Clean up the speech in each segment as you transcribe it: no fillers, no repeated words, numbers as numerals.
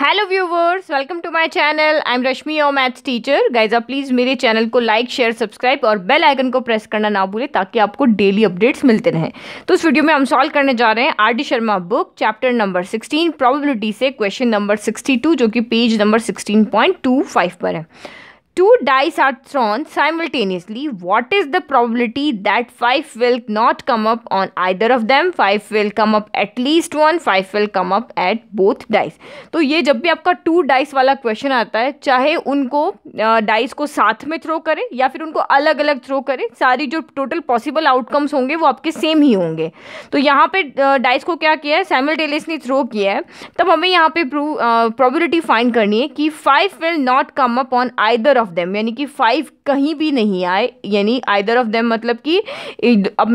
Hello viewers, welcome to my channel. I am Rashmi ओ, maths teacher. Guys आप please मेरे channel को like, share, subscribe और bell icon को प्रेस करना ना भूलें ताकि आपको डेली अपडेट्स मिलते रहें। तो इस वीडियो में हम सॉल्व करने जा रहे हैं RD Sharma book chapter number 16 probability से क्वेश्चन नंबर 62 जो कि पेज नंबर 16.25 पर है। Two dice are thrown simultaneously. What is the probability that 5 will not come up on either of them? 5 will come up at least one, 5 will come up at both dice. तो ये जब भी आपका two dice वाला question आता है, चाहे उनको dice को साथ में throw करें या फिर उनको अलग अलग throw करें, सारी जो total possible outcomes होंगे वो आपके same ही होंगे। तो यहाँ पे dice को क्या किया है, simultaneously throw किया है। तब हमें यहाँ पे probability find करनी है कि 5 will not come up on either of them, यानी कि 5 कहीं भी नहीं आए। यानी आइदर ऑफ देम मतलब कि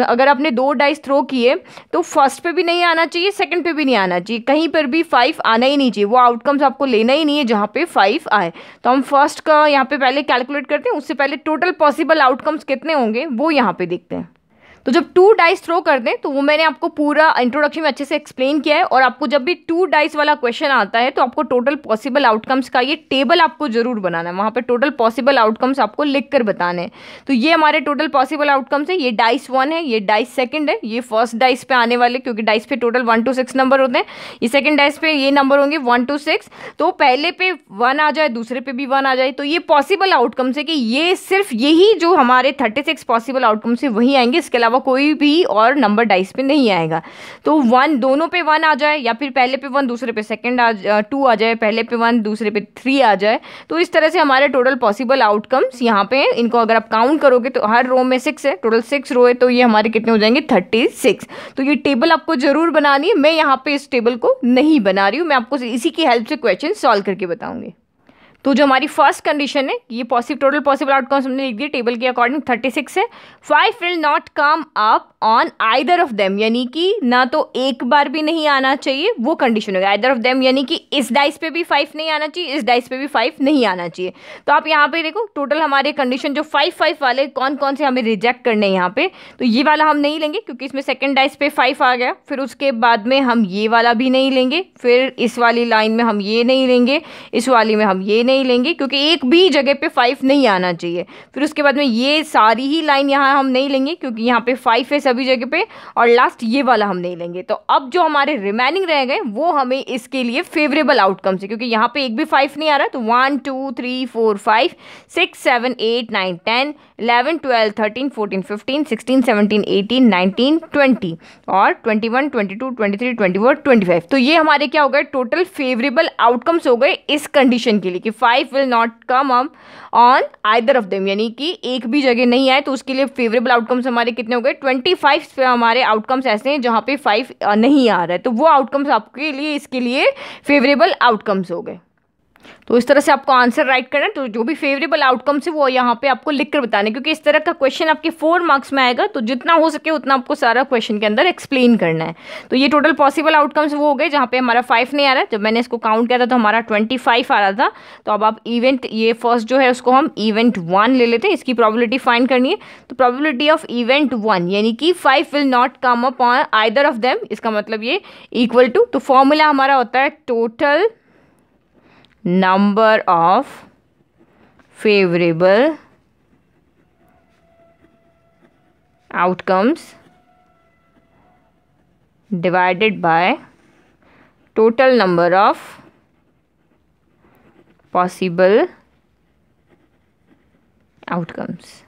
अगर आपने दो डाइस थ्रो किए तो फर्स्ट पे भी नहीं आना चाहिए, सेकंड पे भी नहीं आना चाहिए, कहीं पर भी 5 आना ही नहीं चाहिए। वो आउटकम्स आपको लेना ही नहीं है जहाँ पे 5 आए। तो हम फर्स्ट का यहाँ पे पहले कैलकुलेट करते हैं, उससे पहले टोटल पॉसिबल आउटकम्स कितने होंगे वो यहाँ पे देखते हैं। तो जब टू डाइस थ्रो कर दें तो वो मैंने आपको पूरा इंट्रोडक्शन में अच्छे से एक्सप्लेन किया है। और आपको जब भी टू डाइस वाला क्वेश्चन आता है तो आपको टोटल पॉसिबल आउटकम्स का ये टेबल आपको ज़रूर बनाना है। वहाँ पे टोटल पॉसिबल आउटकम्स आपको लिख कर बताने हैं। तो ये हमारे टोटल पॉसिबल आउटकम्स है। ये डाइस 1 है, ये डाइस 2 है, ये फर्स्ट डाइस पे आने वाले, क्योंकि डाइस पे टोटल 1 to 6 नंबर होते हैं। ये सेकेंड डाइस पे ये नंबर होंगे 1 to 6। तो पहले पे 1 आ जाए, दूसरे पे भी 1 आ जाए, तो ये पॉसिबल आउटकम्स है कि ये सिर्फ यही जो हमारे 36 पॉसिबल आउटकम्स है वहीं आएंगे, इसके अलावा कोई भी और नंबर डाइस पे नहीं आएगा। तो 1 दोनों पे 1 आ जाए या फिर पहले पे 1 दूसरे पे सेकंड 2 आ जाए, पहले पे 1 दूसरे पे 3 आ जाए, तो इस तरह से हमारे टोटल पॉसिबल आउटकम्स यहाँ पे हैं। इनको अगर आप काउंट करोगे तो हर रो में 6 है, टोटल 6 रो है, तो ये हमारे कितने हो जाएंगे 36। तो ये टेबल आपको जरूर बनानी है। मैं यहाँ पे इस टेबल को नहीं बना रही हूँ, मैं आपको इसी की हेल्प से क्वेश्चन सॉल्व करके बताऊँगी। तो जो हमारी फर्स्ट कंडीशन है, ये टोटल पॉसिबल आउटकम्स हमने लिख दिए टेबल के अकॉर्डिंग 36 है। 5 will not come up on either of them, यानी कि ना तो एक बार भी नहीं आना चाहिए, वो कंडीशन होगी। आइदर ऑफ देम यानी कि इस डाइस पे भी 5 नहीं आना चाहिए, इस डाइस पे भी 5 नहीं आना चाहिए। तो आप यहाँ पे देखो टोटल हमारे कंडीशन जो 5 5 वाले कौन कौन से हमें रिजेक्ट करने हैं यहाँ पे, तो ये वाला हम नहीं लेंगे क्योंकि इसमें सेकेंड डाइस पे 5 आ गया। फिर उसके बाद में हम ये वाला भी नहीं लेंगे, फिर इस वाली लाइन में हम ये नहीं लेंगे, इस वाली में हम ये नहीं लेंगे, क्योंकि एक भी जगह पे 5 नहीं आना चाहिए। फिर उसके बाद में ये सारी ही लाइन यहाँ हम नहीं लेंगे क्योंकि यहाँ पे 5 है सभी जगह पे, और लास्ट ये वाला हम नहीं लेंगे। तो अब जो हमारे रिमेनिंग रह गए वो हमें इसके लिए फेवरेबल आउटकम्स है, क्योंकि यहाँ पे एक भी 5 नहीं आ रहा। तो 1 2 3 4 5 6 7 8 9 10 11 12 13 14 15 16 17 18 19 20 और 21 22 23 24 25। तो ये हमारे क्या हो गए, टोटल फेवरेबल आउटकम्स हो गए इस कंडीशन के लिए कि 5 will not come up on either of them, यानी कि एक भी जगह नहीं आए। तो उसके लिए फेवरेबल आउटकम्स हमारे कितने हो गए, 25 पे हमारे आउटकम्स ऐसे हैं जहाँ पे 5 नहीं आ रहा है, तो वो आउटकम्स आपके लिए इसके लिए फेवरेबल आउटकम्स हो गए। तो इस तरह से आपको आंसर राइट करना है। तो जो भी फेवरेबल आउटकम्स है वो यहाँ पे आपको लिखकर बताने, क्योंकि इस तरह का क्वेश्चन आपके 4 मार्क्स में आएगा, तो जितना हो सके उतना आपको सारा क्वेश्चन के अंदर एक्सप्लेन करना है। तो ये टोटल पॉसिबल आउटकम्स वो हो गए जहाँ पे हमारा 5 नहीं आ रहा है। जब मैंने इसको काउंट किया था तो हमारा 25 आ रहा था। तो अब आप इवेंट ये फर्स्ट जो है उसको हम इवेंट 1 ले लेते हैं, इसकी प्रोबेबिलिटी फाइंड करनी है। तो प्रोबेबिलिटी ऑफ इवेंट 1 यानी कि 5 will not come up on either of them, इसका मतलब ये इक्वल टू, तो फॉर्मूला हमारा होता है total number of favourable outcomes divided by total number of possible outcomes.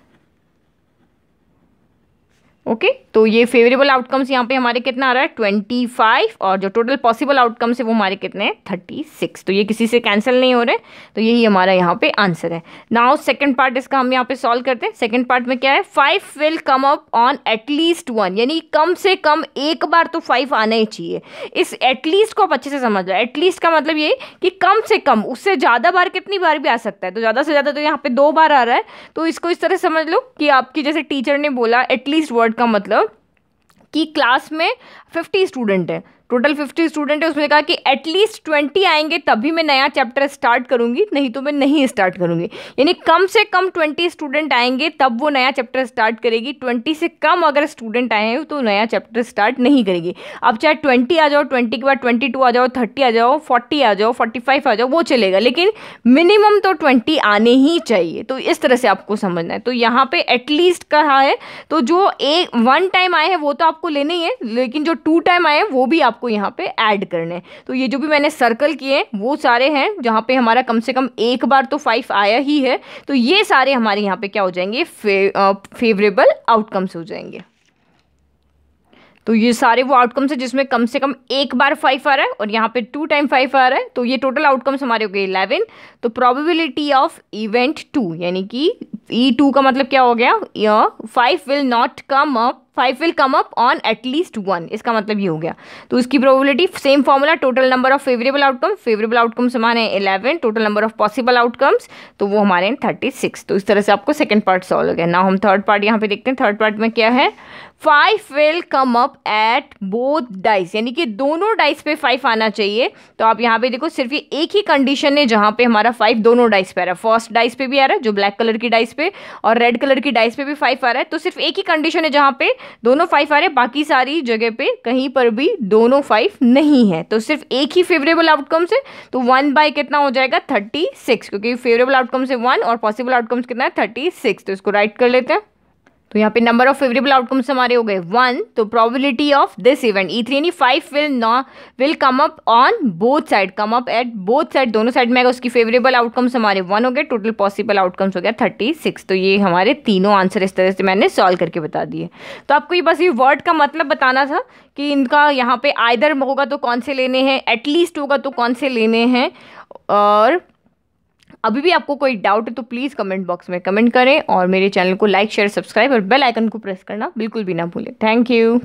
Okay, तो ये फेवरेबल आउटकम्स यहाँ पे हमारे कितना आ रहा है 25, और जो टोटल पॉसिबल आउटकम्स है वो हमारे कितने हैं 36। तो ये किसी से कैंसिल नहीं हो रहे, तो यही हमारा यहाँ पे आंसर है। नाउ सेकंड पार्ट इसका हम यहाँ पे सॉल्व करते हैं। सेकंड पार्ट में क्या है, 5 will come up on at least 1, यानी कम से कम एक बार तो 5 आना ही चाहिए। इस एटलीस्ट को आप अच्छे से समझ लो। एटलीस्ट का मतलब ये कि कम से कम, उससे ज़्यादा बार कितनी बार भी आ सकता है, तो ज़्यादा से ज़्यादा तो यहाँ पे 2 बार आ रहा है। तो इसको इस तरह समझ लो कि आपकी जैसे टीचर ने बोला एटलीस्ट वर्ड का मतलब कि क्लास में 50 स्टूडेंट हैं, टोटल 50 स्टूडेंट है, उसमें कहा कि एटलीस्ट 20 आएंगे तभी मैं नया चैप्टर स्टार्ट करूंगी, नहीं तो मैं नहीं स्टार्ट करूंगी। यानी कम से कम 20 स्टूडेंट आएंगे तब वो नया चैप्टर स्टार्ट करेगी, 20 से कम अगर स्टूडेंट आए हैं तो नया चैप्टर स्टार्ट नहीं करेगी। अब चाहे 20 आ जाओ, 20 के बाद 22 आ जाओ, 30 आ जाओ, 40 आ जाओ, 45 आ जाओ, वो चलेगा, लेकिन मिनिमम तो 20 आने ही चाहिए। तो इस तरह से आपको समझना है। तो यहाँ पे एटलीस्ट कहा है, तो जो एक 1 टाइम आए हैं वो तो आपको लेने ही है, लेकिन जो 2 टाइम आए हैं वो भी आपको यहाँ पे ऐड करने हैं। तो ये जो भी मैंने सर्कल किए हैं वो सारे हैं जहाँ पे हमारा कम से कम एक बार तो 5 आया ही है, तो ये सारे हमारे यहाँ पे क्या हो जाएंगे, फेवरेबल आउटकम्स हो जाएंगे। तो ये सारे वो आउटकम्स है जिसमें कम से कम एक बार 5 आ रहा है और यहाँ पे 2 टाइम 5 आ रहा है, तो ये टोटल आउटकम्स हमारे हो गए 11। तो प्रोबेबिलिटी ऑफ इवेंट 2 यानी कि E2 का मतलब क्या हो गया, 5 will come up on at least 1, इसका मतलब ये हो गया। तो इसकी probability same formula, total number of favourable outcomes हमारे 11, total number of possible outcomes तो वो हमारे हैं 36। तो इस तरह से आपको सेकंड पार्ट सॉल्व हो गया। नाउ हम थर्ड पार्ट यहाँ पे देखते हैं। थर्ड पार्ट में क्या है, 5 will come up at both dice यानी कि दोनों डाइस पे 5 आना चाहिए। तो आप यहाँ पे देखो सिर्फ ये एक ही कंडीशन है जहाँ पे हमारा 5 दोनों डाइस पे आ रहा है, फर्स्ट डाइस पे भी आ रहा है जो ब्लैक कलर की डाइस पे और रेड कलर की डाइस पे भी 5 आ रहा है। तो सिर्फ एक ही कंडीशन है जहाँ पे दोनों 5 आ रहे, बाकी सारी जगह पे कहीं पर भी दोनों 5 नहीं है। तो सिर्फ एक ही फेवरेबल आउटकम से, तो 1 by कितना हो जाएगा 36, क्योंकि फेवरेबल आउटकम से 1 और पॉसिबल आउटकम्स कितना है 36। तो इसको राइट कर लेते हैं। तो यहाँ पे नंबर ऑफ फेवरेबल आउटकम्स हमारे हो गए 1। तो probability of this event E3 यानी 5 will come up on both side, come up at both side दोनों साइड में आएगा, उसकी फेवरेबल आउटकम्स हमारे 1 हो गए, टोटल पॉसिबल आउटकम्स हो गया 36। तो ये हमारे तीनों आंसर इस तरह से मैंने सॉल्व करके बता दिए। तो आपको ये बस ये वर्ड का मतलब बताना था कि इनका यहाँ पे आइदर होगा तो कौन से लेने हैं, एटलीस्ट होगा तो कौन से लेने हैं। और अभी भी आपको कोई डाउट है तो प्लीज़ कमेंट बॉक्स में कमेंट करें और मेरे चैनल को लाइक, शेयर, सब्सक्राइब और बेल आइकन को प्रेस करना बिल्कुल भी ना भूलें। Thank you.